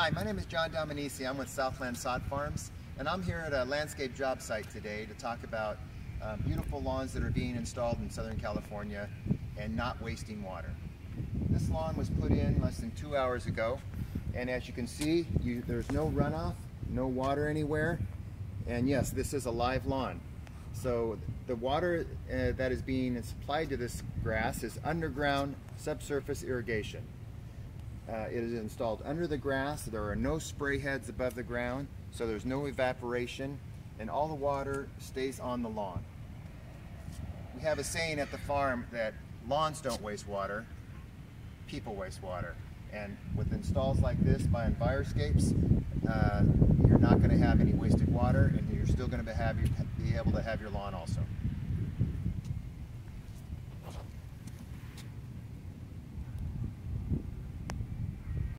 Hi, my name is John Domenici. I'm with Southland Sod Farms, and I'm here at a landscape job site today to talk about beautiful lawns that are being installed in Southern California and not wasting water. This lawn was put in less than 2 hours ago, and as you can see, there's no runoff, no water anywhere, and yes, this is a live lawn. So the water that is being supplied to this grass is underground subsurface irrigation. It is installed under the grass. There are no spray heads above the ground, so there's no evaporation, and all the water stays on the lawn. We have a saying at the farm that lawns don't waste water, people waste water. And with installs like this by Enviroscapes, you're not going to have any wasted water, and you're still going to be able to have your lawn also.